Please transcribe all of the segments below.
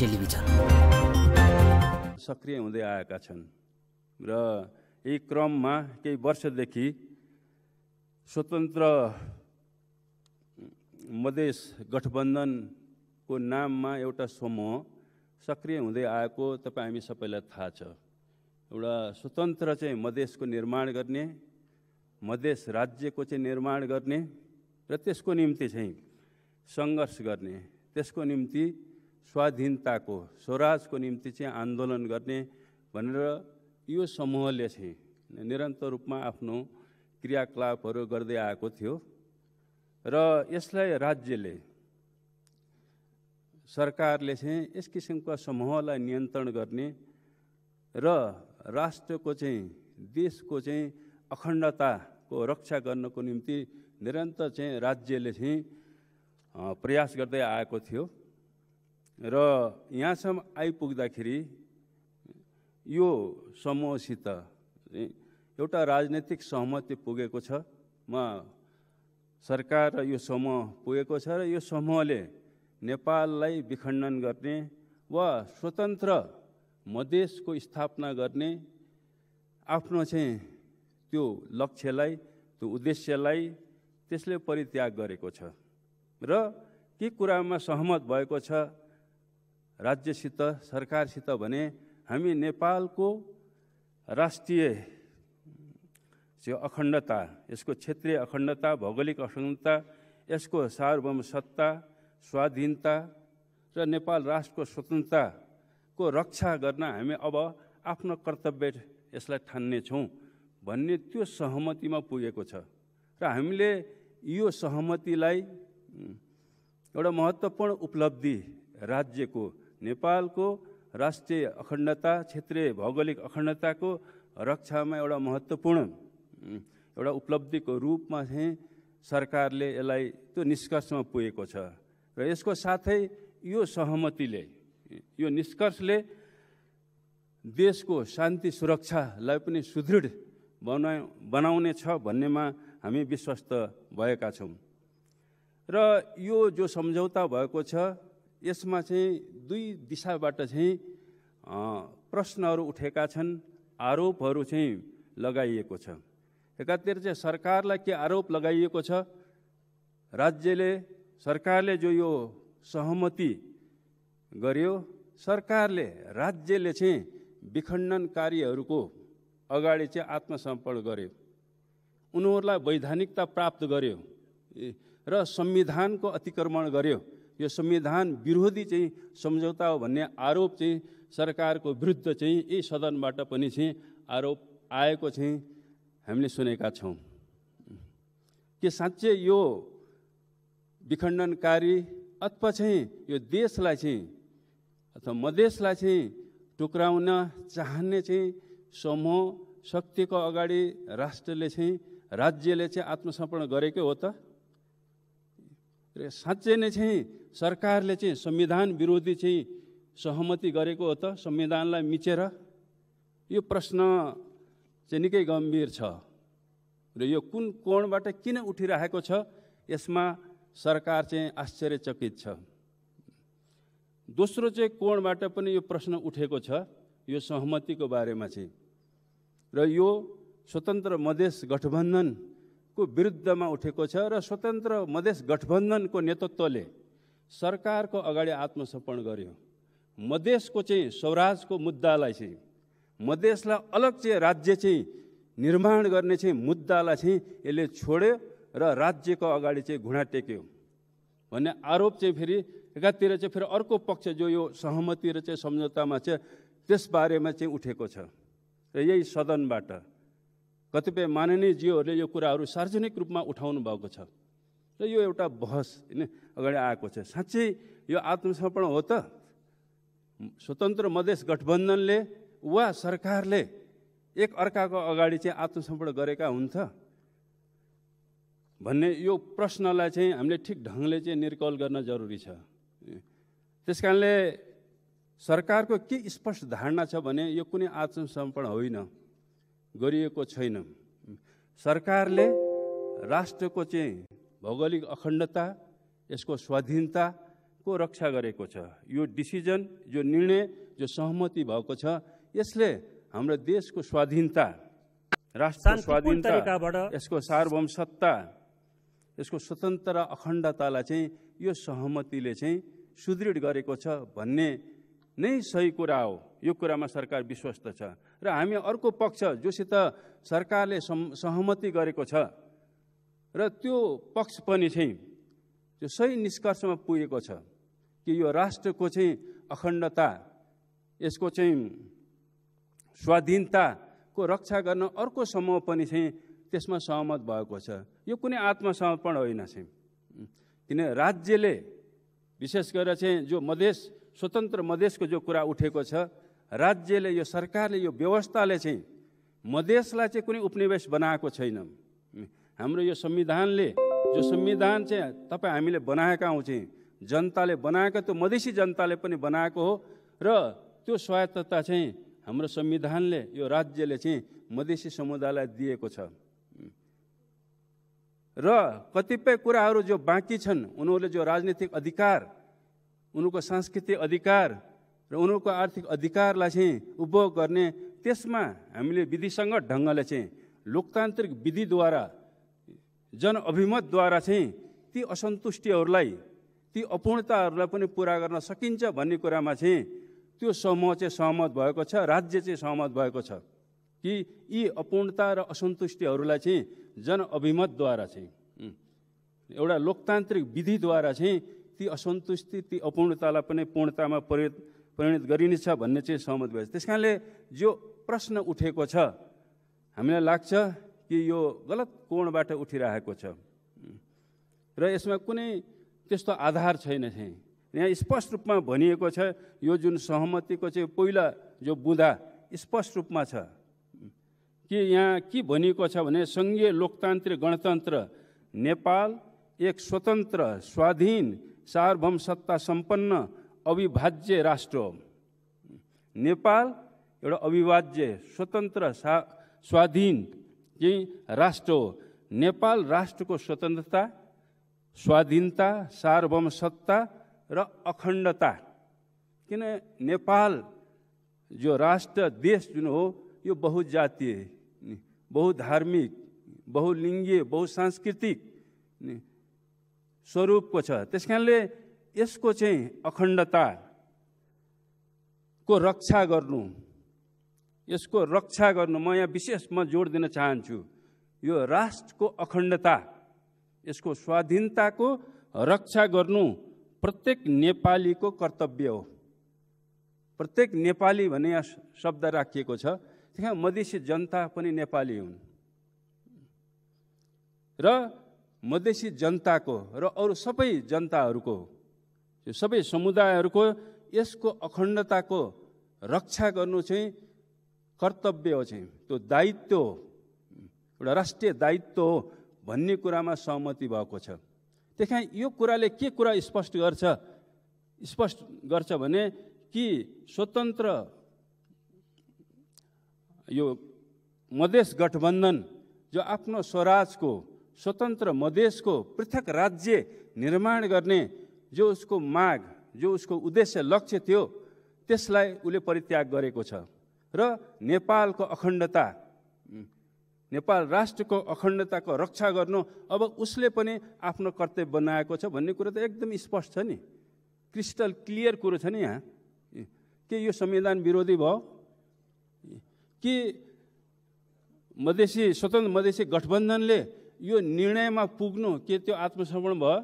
Television सक्रिय हुँदै आएका छन् र यही क्रममा केही वर्षदेखि स्वतन्त्र मधेस गठबन्धनको नाममा एउटा समूह सक्रिय हुँदै आएको तपाई हामी सबैलाई थाहा छ। एउटा स्वतन्त्र चाहिँ मधेसको निर्माण गर्ने, मधेस राज्यको चाहिँ निर्माण गर्ने र त्यसको निम्ति चाहिँ सङ्घर्ष गर्ने, त्यसको निम्ति स्वाधीनताको स्वराजको निम्ति चाहिँ आन्दोलन गर्ने भनेर यो समूहले चाहिँ निरन्तर रूपमा आफ्नो क्रियाकलापहरू गर्दै आएको थियो र यसलाई राज्यले सरकारले चाहिँ यस किसिमका समूहलाई नियन्त्रण गर्ने र राष्ट्रको चाहिँ देशको चाहिँ अखण्डताको रक्षा गर्नको निम्ति निरन्तर चाहिँ राज्यले चाहिँ प्रयास गर्दै आएको थियो र यहाँसम्म आइपुग्दाखेरि यो समूहसित एउटा राजनीतिक सहमति पुगेको छ। म सरकार र यो समूह पुगेको छ र यो समूहले नेपाललाई विखण्डन गर्ने वा स्वतन्त्र मधेसको स्थापना गर्ने आफ्नो चाहिँ त्यो लक्ष्यलाई, त्यो उद्देश्यलाई त्यसले परित्याग गरेको छ र के कुरामा सहमत भएको छ राज्यसित, सरकारसित भने हामी नेपालको राष्ट्रिय अखण्डता, यसको क्षेत्रीय अखण्डता, भौगोलिक अखण्डता, यसको सार्वभौमसत्ता, स्वाधीनता र नेपाल राष्ट्रको स्वतन्त्रताको रक्षा गर्न हामी अब आफ्नो कर्तव्य यसलाई ठान्नेछौँ भन्ने त्यो सहमतिमा पुगेको छ र हामीले यो सहमतिलाई एउटा महत्त्वपूर्ण उपलब्धि राज्यको, नेपालको राष्ट्रिय अखण्डता, क्षेत्रीय भौगोलिक अखण्डताको रक्षामा एउटा महत्त्वपूर्ण एउटा उपलब्धिको रूपमा चाहिँ सरकारले यसलाई त्यो निष्कर्षमा पुगेको छ र यसको साथै यो सहमतिले, यो निष्कर्षले देशको शान्ति सुरक्षालाई पनि सुदृढ बनाउने छ भन्नेमा हामी विश्वस्त भएका छौँ र यो जो सम्झौता भएको छ यसमा चाहिँ दुई दिशाबाट चाहिँ प्रश्नहरू उठेका छन्, आरोपहरू चाहिँ लगाइएको छ। एकातिर चाहिँ सरकारलाई के आरोप लगाइएको छ, राज्यले सरकारले जो यो सहमति गर्यो सरकारले राज्यले चाहिँ विखण्डनकारीहरूको अगाडि चाहिँ आत्मसमर्पण गर्यो, उनीहरूलाई वैधानिकता प्राप्त गर्यो र संविधानको अतिक्रमण गर्यो, यो संविधान विरोधी चाहिँ सम्झौता हो भन्ने आरोप चाहिँ सरकारको विरुद्ध चाहिँ यही सदनबाट पनि चाहिँ आरोप आएको चाहिँ हामीले सुनेका छौँ। के साँच्चै यो विखण्डनकारी अथवा चाहिँ यो देशलाई चाहिँ अथवा मधेसलाई चाहिँ टुक्राउन चाहने चाहिँ समूह शक्तिको अगाडि राष्ट्रले चाहिँ राज्यले चाहिँ आत्मसमर्पण गरेकै हो त? साँच्चै नै चाहिँ सरकारले चाहिँ संविधान विरोधी चाहिँ सहमति गरेको हो त, संविधानलाई मिचेर? यो प्रश्न चाहिँ निकै गम्भीर छ र यो कुन कोणबाट किन उठिरहेको छ यसमा सरकार चाहिँ आश्चर्यचकित छ। दोस्रो चाहिँ कोणबाट पनि यो प्रश्न उठेको छ यो सहमतिको बारेमा चाहिँ र यो स्वतन्त्र मधेस गठबन्धनको विरुद्धमा उठेको छ र स्वतन्त्र मधेस गठबन्धनको नेतृत्वले सरकारको अगाडि आत्मसमर्पण गर्यो, मधेसको चाहिँ स्वराजको मुद्दालाई चाहिँ, मधेसलाई अलग चाहिँ राज्य चाहिँ निर्माण गर्ने चाहिँ मुद्दालाई चाहिँ यसले छोड्यो र राज्यको अगाडि चाहिँ घुँडा टेक्यो भन्ने आरोप चाहिँ फेरि एकातिर चाहिँ फेरि अर्को पक्ष जो यो सहमति र चाहिँ सम्झौतामा चाहिँ त्यसबारेमा चाहिँ उठेको छ र यही सदनबाट कतिपय माननीयज्यूहरूले यो कुराहरू सार्वजनिक रूपमा उठाउनु भएको छ र यो एउटा बहस होइन अगाडि आएको छ। साँच्चै यो आत्मसमर्पण हो त? स्वतन्त्र मधेस गठबन्धनले वा सरकारले एक अर्काको अगाडि चाहिँ आत्मसमर्पण गरेका हुन्छ भन्ने यो प्रश्नलाई चाहिँ हामीले ठिक ढङ्गले चाहिँ निर्कल गर्न जरुरी छ। त्यस कारणले सरकारको के स्पष्ट धारणा छ भने यो कुनै आत्मसमर्पण होइन, गरिएको छैन। सरकारले राष्ट्रको चाहिँ भौगोलिक अखण्डता, यसको स्वाधीनताको को रक्षा गरेको छ। यो डिसिजन, यो निर्णय, जो सहमति भएको छ यसले हाम्रो देशको स्वाधीनता, राष्ट्रको स्वाधीनता, यसको सार्वभौमसत्ता, यसको स्वतन्त्र र अखण्डतालाई चाहिँ यो सहमतिले चाहिँ सुदृढ गरेको छ भन्ने नै सही कुरा हो। यो कुरामा सरकार विश्वस्त छ। र हामी अर्को पक्ष जोसित सरकारले सहमति गरेको छ र त्यो पक्ष पनि चाहिँ जो सही निष्कर्षमा पुगेको छ कि यो राष्ट्रको चाहिँ अखण्डता, यसको चाहिँ स्वाधीनताको रक्षा गर्न अर्को समूह पनि चाहिँ त्यसमा सहमत भएको छ। यो कुनै आत्मसमर्पण होइन चाहिँ, किन राज्यले विशेष गरेर चाहिँ जो मधेस, स्वतन्त्र मधेसको जो कुरा उठेको छ, राज्यले, यो सरकारले, यो व्यवस्थाले चाहिँ मधेसलाई चाहिँ कुनै उपनिवेश बनाएको छैन। हाम्रो यो संविधानले, जो संविधान चाहिँ तपाईँ हामीले बनाएका हौँ चाहिँ, जनताले बनाएको, त्यो मधेसी जनताले पनि बनाएको हो र त्यो स्वायत्तता चाहिँ हाम्रो संविधानले, यो राज्यले चाहिँ मधेसी समुदायलाई दिएको छ। र कतिपय कुराहरू जो बाँकी छन्, उनीहरूले जो राजनीतिक अधिकार, उनीहरूको सांस्कृतिक अधिकार र उनीहरूको आर्थिक अधिकारलाई चाहिँ उपभोग गर्ने, त्यसमा हामीले विधिसङ्गत ढङ्गले चाहिँ लोकतान्त्रिक विधिद्वारा, जनअभिमतद्वारा चाहिँ ती असन्तुष्टिहरूलाई, ती अपूर्णताहरूलाई पनि पुरा गर्न सकिन्छ भन्ने कुरामा चाहिँ त्यो समूह चाहिँ सहमत भएको छ, राज्य चाहिँ सहमत भएको छ कि यी अपूर्णता र असन्तुष्टिहरूलाई चाहिँ जनअभिमतद्वारा चाहिँ, एउटा लोकतान्त्रिक विधिद्वारा चाहिँ ती असन्तुष्टि, ती अपूर्णतालाई पनि पूर्णतामा परिणत गरिनेछ भन्ने चाहिँ सहमत भएको छ। त्यस कारणले जो प्रश्न उठेको छ, हामीलाई लाग्छ कि यो गलत कोणबाट उठिरहेको छ र यसमा कुनै त्यस्तो आधार छैन चाहिँ। यहाँ स्पष्ट रूपमा भनिएको छ, यो जुन सहमतिको चाहिँ पहिला जो बुँदा स्पष्ट रूपमा छ कि यहाँ के भनिएको छ भने, सङ्घीय लोकतान्त्रिक गणतन्त्र नेपाल एक स्वतन्त्र, स्वाधीन, सार्वभौम सत्ता सम्पन्न अविभाज्य राष्ट्र हो। नेपाल एउटा अविभाज्य, स्वतन्त्र, स्वाधीन राष्ट्र हो। नेपाल राष्ट्रको स्वतन्त्रता, स्वाधीनता, सार्वभौम सत्ता र अखण्डता, किन नेपाल जो राष्ट्र, देश जुन हो, यो बहुजातीय, बहुधार्मिक, बहुलिङ्गीय, बहुसांस्कृतिक स्वरूपको छ। त्यस कारणले यसको चाहिँ अखण्डताको रक्षा गर्नु, यसको रक्षा गर्नु, म यहाँ विशेष म जोड दिन चाहन्छु, यो राष्ट्रको अखण्डता, यसको स्वाधीनताको रक्षा गर्नु प्रत्येक नेपालीको कर्तव्य हो। प्रत्येक नेपाली भन्ने यहाँ शब्द राखिएको छ। त्यहाँ मधेसी जनता पनि नेपाली हुन् र मधेसी जनताको र अरू सबै जनताहरूको, यो सबै समुदायहरूको यसको अखण्डताको रक्षा गर्नु चाहिँ कर्तव्य हो, चाहिँ त्यो दायित्व हो, एउटा राष्ट्रिय दायित्व हो भन्ने कुरामा सहमति भएको छ। त्यहाँ यो कुराले के कुरा स्पष्ट गर्छ भने कि स्वतन्त्र यो मधेस गठबन्धन जो आफ्नो स्वराजको, स्वतन्त्र मधेसको पृथक राज्य निर्माण गर्ने जो उसको माग, जो उसको उद्देश्य, लक्ष्य थियो, त्यसलाई उसले परित्याग गरेको छ र नेपालको अखण्डता, नेपाल राष्ट्रको अखण्डताको रक्षा गर्नु अब उसले पनि आफ्नो कर्तव्य बनाएको छ भन्ने कुरो त एकदम स्पष्ट छ नि, क्रिस्टल क्लियर कुरो छ नि यहाँ। के यो संविधान विरोधी भयो कि मधेसी, स्वतन्त्र मधेसी गठबन्धनले यो निर्णयमा पुग्नु के त्यो आत्मसमर्पण भयो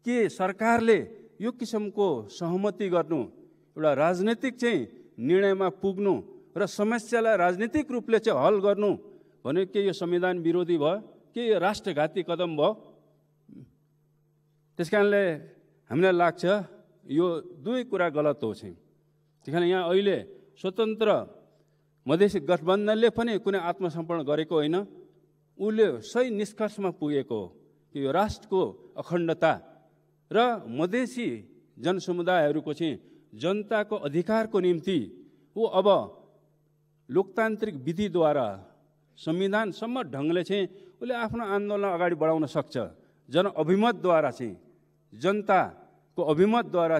कि सरकारले यो किसिमको सहमति गर्नु, एउटा राजनीतिक चाहिँ निर्णयमा पुग्नु र समस्यालाई राजनीतिक रूपले चाहिँ हल गर्नु भने के यो संविधान विरोधी भयो, के यो राष्ट्रघाती कदम भयो? त्यस कारणले हामीलाई लाग्छ यो दुवै कुरा गलत हो चाहिँ। त्यस कारण यहाँ अहिले स्वतन्त्र मधेसी गठबन्धनले पनि कुनै आत्मसमर्पण गरेको होइन, उसले सही निष्कर्षमा पुगेको हो कि यो राष्ट्रको अखण्डता र मधेसी जनसमुदायहरूको चाहिँ जनताको अधिकारको निम्ति ऊ अब लोकतान्त्रिक विधिद्वारा, संविधानसम्म ढङ्गले चाहिँ उसले आफ्नो आन्दोलन अगाडि बढाउन सक्छ, जनअभिमतद्वारा चाहिँ जनता को अभिमत द्वारा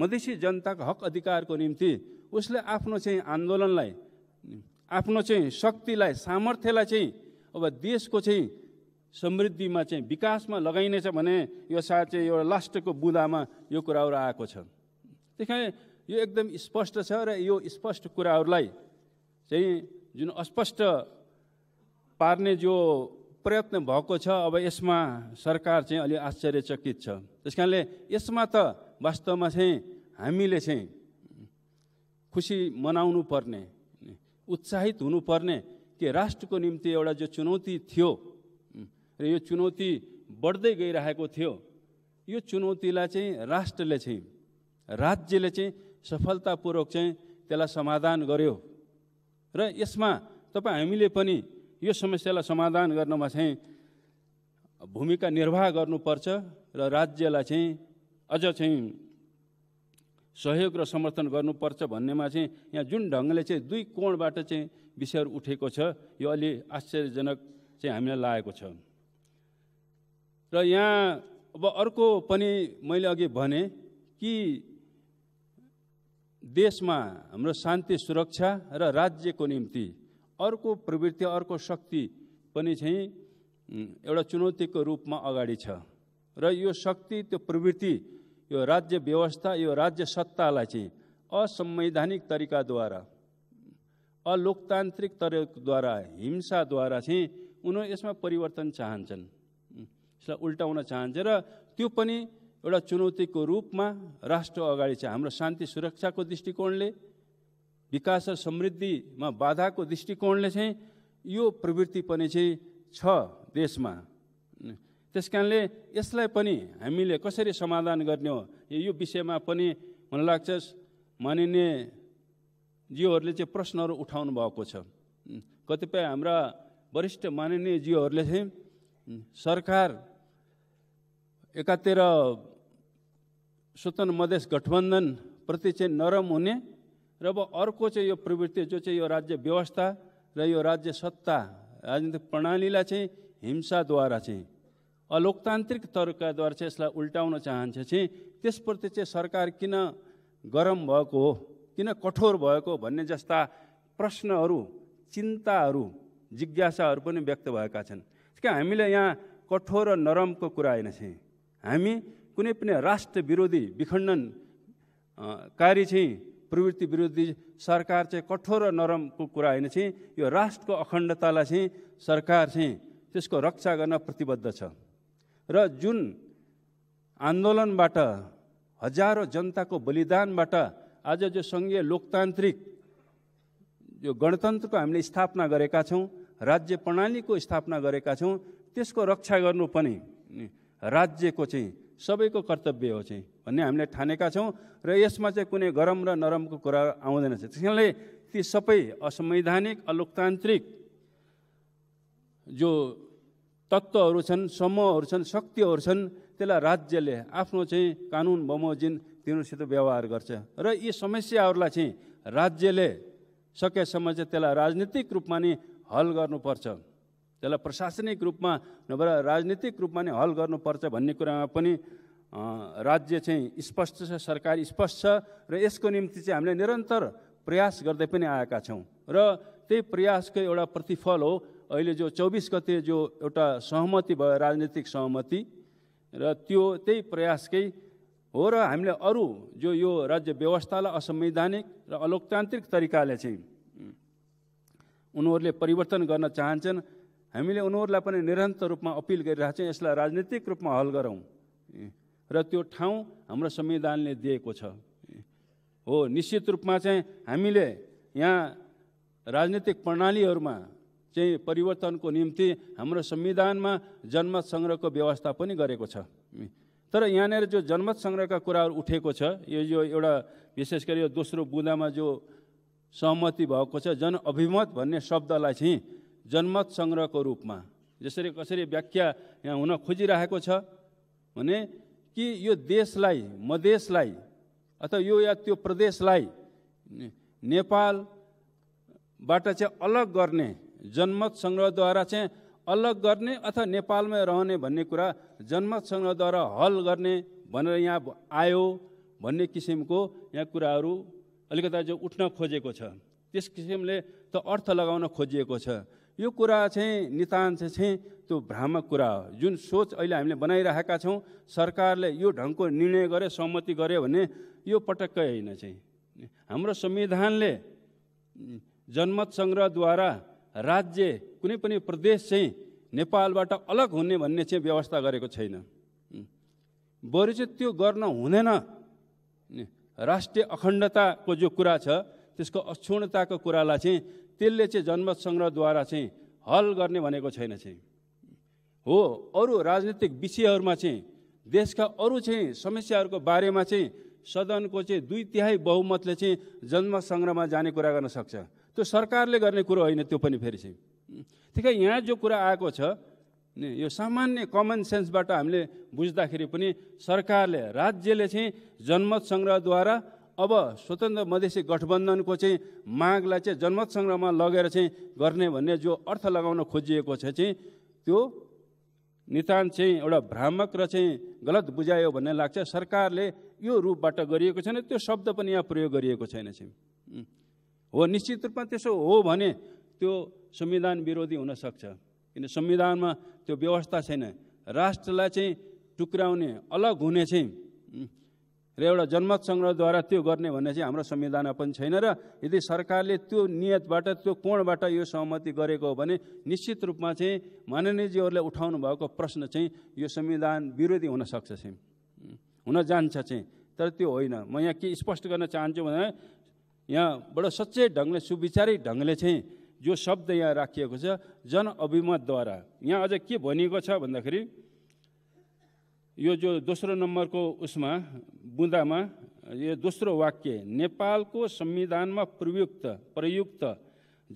मधेसी जनता को हक अधिकार को निम्ति उसले आफ्नो आंदोलनलाई आफ्नो शक्तिलाई सामर्थ्यलाई अब देश को समृद्धि में विकास में लगाइने भने यो साच्चै एउटा लास्टको बुदामा यो कुराहरु आएको छ। यो एकदम स्पष्ट छ र यो स्पष्ट कुराहरुलाई जुन अस्पष्ट पार्ने जो प्रयत्न भएको छ अब यसमा सरकार अलि आश्चर्यचकित छ। त्यसकारणले यसमा त वास्तवमा हामीले खुशी मनाउनु पर्ने उत्साहित हुनु पर्ने कि राष्ट्रको निम्ति एउटा जो चुनौती थियो र यो चुनौती बढ्दै गइरहेको थियो यो चुनौतीलाई राष्ट्रले राज्यले सफलतापूर्वक त्यसलाई समाधान गर्यो र यसमा तपाई हामीले पनि यो समस्यालाई समाधान गर्नमा भूमिका निर्वाह गर्नुपर्छ र राज्यलाई अझ सहयोग र समर्थन गर्नुपर्छ भन्नेमा यहाँ जुन ढंगले दुई कोणबाट विषयहरु उठेको छ यो अलि आश्चर्यजनक हामीलाई लागेको छ। र यहाँ अब अर्को पनि मैले अघि भने कि देशमा हाम्रो शान्ति सुरक्षा र राज्यको निम्ति अर्को प्रवृत्ति अर्को शक्ति पनि एउटा चुनौतीको रूपमा अगाडि छ र यो शक्ति त्यो प्रवृत्ति यो राज्य व्यवस्था यो राज्य सत्तालाई असंवैधानिक तरिकाद्वारा अलोकतान्त्रिक तरिकाद्वारा हिंसाद्वारा उनीहरू यसमा परिवर्तन चाहन्छन् यसलाई उल्टाउन चाहन्छन् र त्यो पनि एउटा चुनौतीको रूपमा राष्ट्र अगाडि छ। हाम्रो शान्ति सुरक्षाको दृष्टिकोणले विकास र समृद्धिमा बाधाको दृष्टिकोणले यो प्रवृत्ति पनि छ देशमा। त्यसकारणले यसलाई पनि हामीले कसरी समाधान गर्ने हो यो विषयमा पनि मलाई लाग्छ मानिने ज्यूहरूले प्रश्नहरू उठाउनु भएको छ। कतिपय हाम्रा वरिष्ठ मानिने ज्यूहरूले सरकार एकातिर स्वतन्त्र मधेस गठबन्धन प्रति नरम हुने र अब अर्को यो प्रवृत्ति जो यो राज्य व्यवस्था र यो राज्य सत्ता राजनीतिक प्रणालीलाई हिंसाद्वारा अलोकतान्त्रिक तरिकाद्वारा यसलाई उल्टाउन चाहन्छ त्यसप्रति सरकार किन गरम भएको हो किन कठोर भएको भन्ने जस्ता प्रश्नहरू चिन्ताहरू जिज्ञासाहरू पनि व्यक्त भएका छन्। हामीले यहाँ कठोर र नरमको कुरा होइन हामी कुनै पनि राष्ट्र विरोधी विखण्डनकारी प्रवृत्ति विरोधी सरकार कठोर र नरमको कुरा होइन यो राष्ट्रको अखण्डतालाई सरकार त्यसको रक्षा गर्न प्रतिबद्ध छ र जुन आन्दोलनबाट हजारौं जनताको बलिदानबाट आज जो संघीय लोकतान्त्रिक जो गणतन्त्रको हामीले स्थापना गरेका छौं राज्य प्रणालीको स्थापना गरेका छौं त्यसको रक्षा गर्नु पनि राज्यको सबैको कर्तव्य हो भन्ने हामीले ठानेका छौं र यसमा कुनै गरम र नरमको कुरा आउँदैन। त्यसैले ती सबै असंवैधानिक अलोकतान्त्रिक जो तत्त्वहरू छन् समूहहरू छन् शक्तिहरू छन् त्यसलाई राज्यले आफ्नो कानून बमोजिम तिनीहरूसित व्यवहार गर्छ र यी समस्याहरूलाई राज्यले सकेसम्म त्यसलाई राजनीतिक रूपमा नै हल गर्नुपर्छ त्यसलाई प्रशासनिक रूपमा नभएर राजनीतिक रूपमा नै हल गर्नुपर्छ भन्ने कुरामा पनि राज्य स्पष्ट छ सरकार स्पष्ट छ र यसको निम्ति हामीले निरन्तर प्रयास गर्दै पनि आएका छौं र त्यही प्रयासको एउटा प्रतिफल हो अहिले जो 24 गते जो एउटा सहमति भयो राजनीतिक सहमति र त्यो त्यही प्रयासकै हो र हामीले अरू जो यो राज्य व्यवस्थालाई असंवैधानिक र अलोकतान्त्रिक तरिकाले उनीहरूले परिवर्तन गर्न चाहन्छन् हामीले उनीहरूलाई पनि निरन्तर रूपमा अपिल गरिरहेका छौं यसलाई राजनीतिक रूपमा हल गरौं र त्यो ठाउँ हाम्रो संविधानले दिएको छ हो। निश्चित रूपमा हामीले यहाँ राजनीतिक प्रणालीहरूमा परिवर्तनको निम्ति हाम्रो संविधानमा जनमत संग्रहको व्यवस्था पनि गरेको छ तर यहाँनेर जो जनमत संग्रहका कुराहरू उठेको छ यो एउटा विशेष गरी दोस्रो बुदामा जो सहमति भएको छ जन अभिमत भन्ने शब्दलाई जनमत संग्रहको रूपमा जसरी कसरी व्याख्या यहाँ हुन खोजिरहेको छ भने कि यो देशलाई मधेसलाई अथवा यो या त्यो प्रदेशलाई नेपालबाट अलग गर्ने जनमत संग्रहद्वारा अलग गर्ने अथवा नेपालमै रहने भन्ने कुरा जनमत संग्रहद्वारा हल गर्ने भनेर यहाँ आयो भन्ने किसिमको यहाँ कुराहरू अलिकता जो उठ्न खोजेको छ त्यस किसिमले त अर्थ लगाउन खोजिएको छ। यो कुरा चाहिँ नितान्त चाहिँ त्यो भ्रामक कुरा हो जुन सोच अहिले हामीले बनाइराखेका छौँ। सरकारले यो ढङ्गको निर्णय गरे सहमति गरे भने यो पटक्कै होइन चाहिँ। हाम्रो संविधानले जनमत संग्रहद्वारा राज्य कुनै पनि प्रदेश चाहिँ नेपालबाट अलग हुने भन्ने चाहिँ व्यवस्था गरेको छैन। बरु चाहिँ त्यो गर्न हुँदैन। राष्ट्रिय अखण्डताको जो कुरा छ त्यसको अक्षुण्णताको कुरालाई चाहिँ त्यसले चाहिँ जनमत संग्रहद्वारा चाहिँ हल गर्ने भनेको छैन चाहिँ हो। अरू राजनीतिक विषयहरूमा चाहिँ देशका अरू चाहिँ समस्याहरूको बारेमा चाहिँ सदनको चाहिँ 2/3 बहुमतले चाहिँ जनमत संग्रहमा जाने कुरा गर्न सक्छ। त्यो सरकारले गर्ने कुरो होइन। त्यो पनि फेरि चाहिँ ठिकै यहाँ जो कुरा आएको छ यो सामान्य कमन सेन्सबाट हामीले बुझ्दाखेरि पनि सरकारले राज्यले चाहिँ जनमत संग्रहद्वारा अब स्वतन्त्र मधेसी गठबन्धनको चाहिँ मागलाई चाहिँ जनमत संग्रहमा लगेर चाहिँ गर्ने भन्ने जो अर्थ लगाउन खोजिएको छ चाहिँ त्यो नितान्त चाहिँ एउटा भ्रामक र चाहिँ गलत बुझायो भन्ने लाग्छ। सरकारले यो रूपबाट गरिएको छैन। त्यो शब्द पनि यहाँ प्रयोग गरिएको छैन चाहिँ हो। निश्चित रूपमा त्यसो हो भने त्यो संविधान विरोधी हुनसक्छ। किन संविधानमा त्यो व्यवस्था छैन। राष्ट्रलाई चाहिँ टुक्राउने अलग हुने चाहिँ र एउटा जनमत संग्रहद्वारा त्यो गर्ने भन्ने चाहिँ हाम्रो संविधानमा पनि छैन। र यदि सरकारले त्यो नियतबाट त्यो कोणबाट यो सहमति गरेको हो भने निश्चित रूपमा चाहिँ माननीयजीहरूले उठाउनु भएको प्रश्न चाहिँ यो संविधान विरोधी हुनसक्छ चाहिँ हुन जान्छ चाहिँ। तर त्यो होइन। म यहाँ के स्पष्ट गर्न चाहन्छु भने यहाँ बडो सच्चै ढङ्गले सुविचारित ढङ्गले चाहिँ जो शब्द यहाँ राखिएको छ जनअभिमतद्वारा यहाँ अझ के भनिएको छ भन्दाखेरि यो जो दोस्रो नम्बरको उसमा बुँदामा यो दोस्रो वाक्य नेपालको संविधानमा प्रयुक्त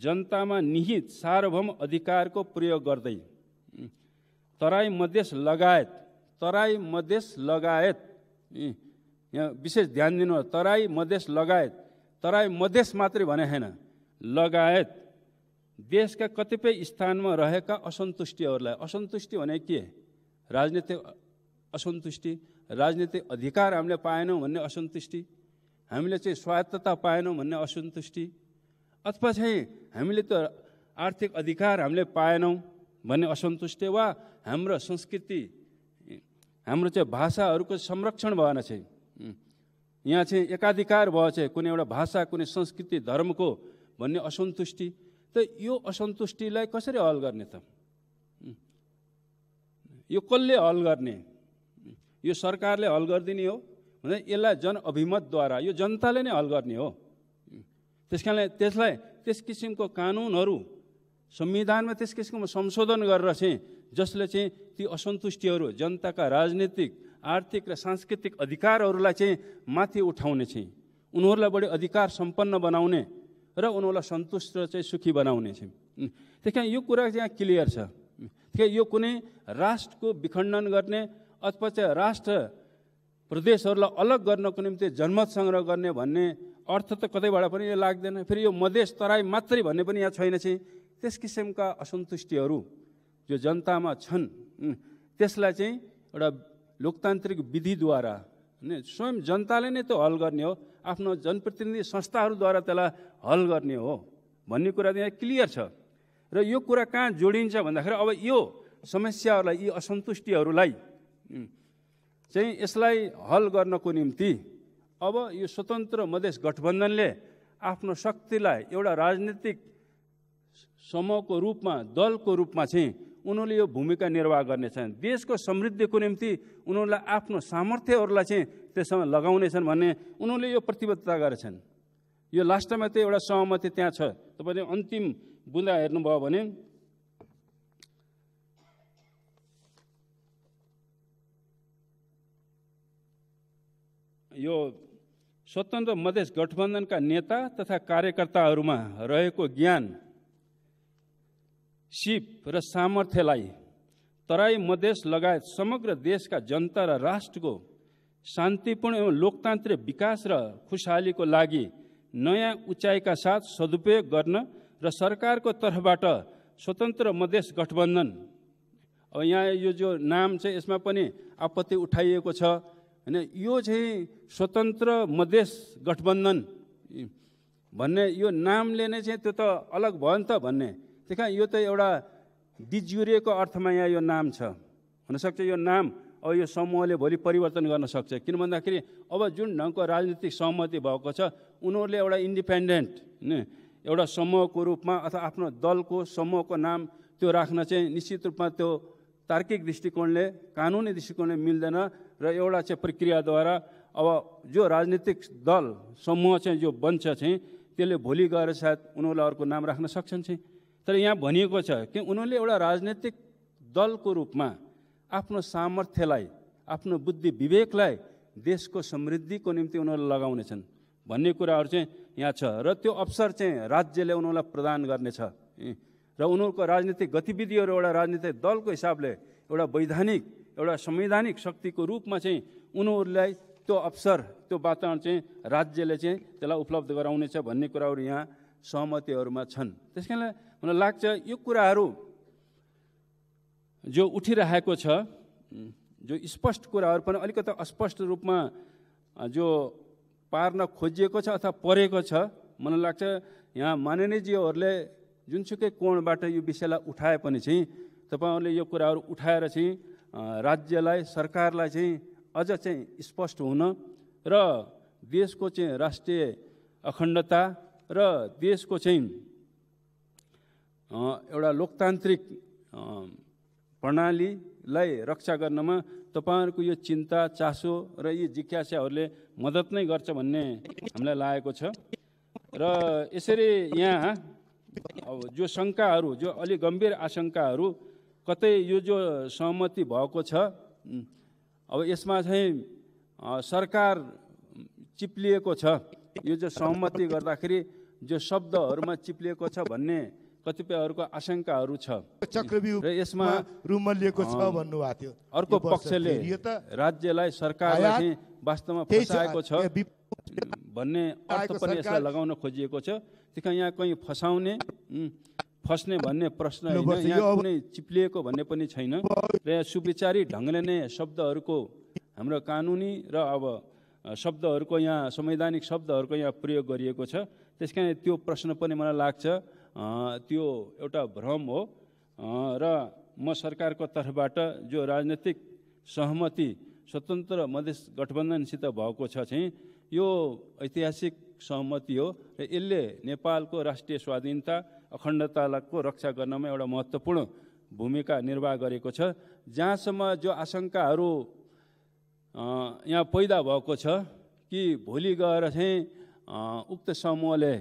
जनतामा निहित सार्वभौम अधिकारको प्रयोग गर्दै तराई मधेस लगायत यहाँ विशेष ध्यान दिनुहोस् तराई मधेस मात्रै भने हैन लगायत देशका कतिपय स्थानमा रहेका असन्तुष्टिहरूलाई असन्तुष्टि भने के राजनीतिक असन्तुष्टि राजनीतिक अधिकार हामीले पाएनौँ भन्ने असन्तुष्टि हामीले चाहिँ स्वायत्तता पाएनौँ भन्ने असन्तुष्टि अथवा चाहिँ हामीले त आर्थिक अधिकार हामीले पाएनौँ भन्ने असन्तुष्टि वा हाम्रो संस्कृति हाम्रो चाहिँ भाषाहरूको संरक्षण भएन चाहिँ यहाँ चाहिँ एकाधिकार भयो चाहिँ कुनै एउटा भाषा कुनै संस्कृति धर्मको भन्ने असन्तुष्टि। त यो असन्तुष्टिलाई कसरी हल गर्ने त यो कसले हल गर्ने यो सरकारले हल गरिदिने हो भने यसलाई जनअभिमतद्वारा यो जनताले नै हल गर्ने हो। त्यस कारणले त्यसलाई त्यस किसिमको कानुनहरू संविधानमा त्यस किसिमको संशोधन गरेर चाहिँ जसले चाहिँ ती असन्तुष्टिहरू जनताका राजनीतिक आर्थिक र सांस्कृतिक अधिकारहरूलाई चाहिँ माथि उठाउने चाहिँ उनीहरूलाई बढी अधिकार सम्पन्न बनाउने र उनीहरूलाई सन्तुष्ट र चाहिँ सुखी बनाउने चाहिँ। त्यस कारण यो कुरा यहाँ क्लियर छ। त्यस यो कुनै राष्ट्रको विखण्डन गर्ने अथवा चाहिँ राष्ट्र प्रदेशहरूलाई अलग गर्नको निम्ति जनमत संग्रह गर्ने भन्ने अर्थ त कतैबाट पनि यो लाग्दैन। फेरि यो मधेस तराई मात्रै भन्ने पनि यहाँ छैन चाहिँ। त्यस किसिमका असन्तुष्टिहरू जो जनतामा छन् त्यसलाई चाहिँ एउटा लोकतान्त्रिक विधिद्वारा स्वयं जनताले नै त्यो हल गर्ने हो। आफ्नो जनप्रतिनिधि संस्थाहरूद्वारा त्यसलाई हल गर्ने हो भन्ने कुरा यहाँ क्लियर छ। र यो कुरा कहाँ जोडिन्छ भन्दाखेरि अब यो समस्याहरूलाई यी असन्तुष्टिहरूलाई चाहिँ यसलाई हल गर्नको निम्ति अब यो स्वतन्त्र मधेस गठबन्धनले आफ्नो शक्तिलाई एउटा राजनीतिक समूहको रूपमा दलको रूपमा चाहिँ उनीहरूले यो भूमिका निर्वाह गर्नेछन्। देशको समृद्धिको निम्ति उनीहरूलाई आफ्नो सामर्थ्यहरूलाई चाहिँ त्यसमा लगाउनेछन् भन्ने उनीहरूले यो प्रतिबद्धता गरेछन्। यो लास्टमा त्यो एउटा सहमति त्यहाँ छ। तपाईँले अन्तिम बुँदा हेर्नुभयो भने यो स्वतन्त्र मधेस गठबन्धनका नेता तथा कार्यकर्ताहरूमा रहेको ज्ञान सिप र सामर्थ्यलाई तराई मधेस लगायत समग्र देशका जनता र राष्ट्रको शान्तिपूर्ण एवं लोकतान्त्रिक विकास र खुशहालीको लागि नयाँ उचाइका साथ सदुपयोग गर्न र सरकारको तर्फबाट स्वतन्त्र मधेस गठबन्धन अब यहाँ यो जो नाम छ यसमा पनि आपत्ति उठाइएको छ है यो स्वतंत्र मधेश गठबंधन भन्ने यो नामले नै चाहिँ त्यो त अलग भयो नि त भन्ने। त्यसकारण यो त एउटा डिज्युरेको अर्थमा यहाँ यो नाम छ। हुनसक्छ यो नाम अब यो समूहले भोलि परिवर्तन गर्न सक्छ, किन भन्दाखेरि अब जुन ढङ्गको राजनीतिक सहमति भएको छ उनीहरूले एउटा इन्डिपेन्डेन्ट एउटा समूहको रूपमा अथवा आफ्नो दलको समूहको नाम त्यो राख्न चाहिँ निश्चित रूपमा त्यो तार्किक दृष्टिकोणले कानुनी दृष्टिकोणले मिल्दैन र एउटा चाहिँ प्रक्रियाद्वारा अब जो राजनीतिक दल समूह चाहिँ जो बन्छ चाहिँ त्यसले भोलि गएर सायद उनीहरूले अर्को नाम राख्न सक्छन् चाहिँ। तर यहाँ भनिएको छ कि उनीहरूले एउटा राजनीतिक दलको रूपमा आफ्नो सामर्थ्यलाई आफ्नो बुद्धि विवेकलाई देशको समृद्धिको निम्ति उनीहरूले लगाउनेछन् भन्ने कुराहरू चाहिँ यहाँ छ र त्यो अवसर चाहिँ राज्यले उनीहरूलाई प्रदान गर्नेछ र उनीहरूको राजनीतिक गतिविधिहरू एउटा राजनीतिक दलको हिसाबले एउटा वैधानिक एउटा संवैधानिक शक्तिको रूपमा चाहिँ उनीहरूलाई त्यो अवसर त्यो वातावरण चाहिँ राज्यले चाहिँ त्यसलाई उपलब्ध गराउनेछ भन्ने कुराहरू यहाँ सहमतिहरूमा छन्। त्यस कारणले मलाई लाग्छ यो कुराहरू जो उठिरहेको छ जो स्पष्ट कुराहरू पनि अलिकति अस्पष्ट रूपमा जो पार्न खोजिएको छ अथवा परेको छ, मलाई लाग्छ यहाँ माननीयजीहरूले जुनसुकै कोणबाट यो विषयलाई उठाए पनि चाहिँ तपाईँहरूले यो कुराहरू उठाएर चाहिँ राज्यलाई सरकारलाई चाहिँ अझ चाहिँ स्पष्ट हुन र देशको चाहिँ राष्ट्रिय अखण्डता र देशको चाहिँ एउटा लोकतान्त्रिक प्रणालीलाई रक्षा गर्नमा तपाईहरुको यो चिन्ता चासो र यी जिज्ञासाहरूले मद्दत नै गर्छ भन्ने हामीलाई लागेको छ। र यसरी यहाँ अब जो शङ्काहरू जो अलि गम्भीर आशंकाहरू कतै यो जो सहमति भएको छ अब यसमा चाहिँ सरकार चिप्लिएको छ, यो जो सहमति गर्दाखेरि जो शब्दहरूमा चिप्लिएको छ भन्ने कतिपयहरूको आशंकाहरू छ। र यसमा रुमलिएको छ भन्नुभएको थियो, अर्को पक्षले राज्यलाई सरकारले वास्तवमा फसाएको छ भन्ने अर्थ पनि यसलाई लगाउन खोजिएको छ। त्यहाँ यहाँ कहीँ फसाउने फस्ने भन्ने प्रश्न होइन, यहाँ कुनै चिप्लिएको भन्ने पनि छैन र सुविचारी ढङ्गले नै शब्दहरूको हाम्रो कानुनी र अब शब्दहरूको यहाँ संवैधानिक शब्दहरूको यहाँ प्रयोग गरिएको छ। त्यस कारण त्यो प्रश्न पनि मलाई लाग्छ त्यो एउटा भ्रम हो र म सरकारको तर्फबाट जो राजनीतिक सहमति स्वतन्त्र मधेस गठबन्धनसित भएको छ चाहिँ यो ऐतिहासिक सहमति हो र यसले नेपालको राष्ट्रिय स्वाधीनता अखण्डताको रक्षा गर्नमा एउटा महत्त्वपूर्ण भूमिका निर्वाह गरेको छ। जहाँसम्म जो आशंकाहरू यहाँ पैदा भएको छ कि भोलि गएर चाहिँ उक्त समूहले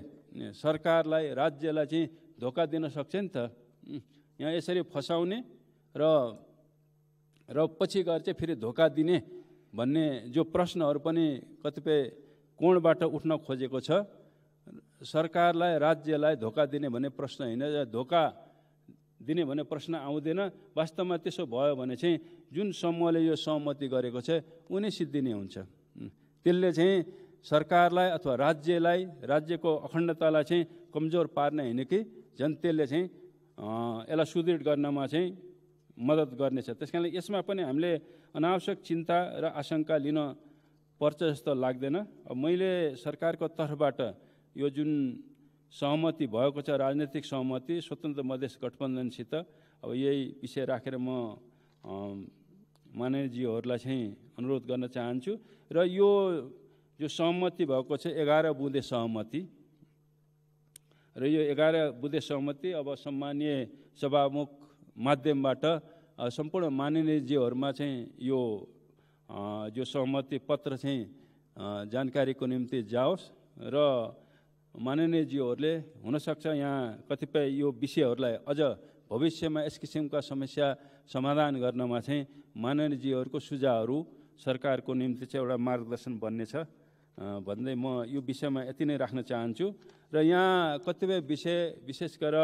सरकारलाई राज्यलाई चाहिँ धोका दिन सक्छ नि त, यहाँ यसरी फसाउने र पछि गएर चाहिँ फेरि धोका दिने भन्ने जो प्रश्नहरू पनि कतिपय कोणबाट उठ्न खोजेको छ। सरकारलाई राज्यलाई धोका दिने भन्ने प्रश्न होइन, धोका दिने भन्ने प्रश्न आउँदैन। वास्तवमा त्यसो भयो भने चाहिँ जुन समूहले यो सहमति गरेको छ उनी सिद्धिने हुन्छ, त्यसले चाहिँ सरकारलाई अथवा राज्यलाई राज्यको अखण्डतालाई चाहिँ कमजोर पार्न होइन कि झन् त्यसले चाहिँ यसलाई सुदृढ गर्नमा चाहिँ मद्दत गर्नेछ। त्यस कारणले यसमा पनि हामीले अनावश्यक चिन्ता र आशंका लिन पर्छ जस्तो लाग्दैन। अब मैले सरकारको तर्फबाट यो जुन सहमति भएको छ राजनीतिक सहमति स्वतन्त्र मधेस गठबन्धनसित अब यही विषय राखेर म माननीयजीहरूलाई चाहिँ अनुरोध गर्न चाहन्छु। र यो जो सहमति भएको छ 11 बुँदे सहमति र यो 11 बुँदे सहमति अब सम्माननीय सभामुख माध्यमबाट सम्पूर्ण माननीयजीहरूमा चाहिँ यो जो सहमति पत्र चाहिँ जानकारीको निम्ति जाओस् र माननीयजीहरूले हुनसक्छ यहाँ कतिपय यो विषयहरूलाई अझ भविष्यमा यस किसिमका समस्या समाधान गर्नमा चाहिँ माननीयजीहरूको सुझावहरू सरकारको निम्ति चाहिँ एउटा मार्गदर्शन बन्नेछ भन्दै म यो विषयमा यति नै राख्न चाहन्छु। र यहाँ कतिपय विषय विशेष गरेर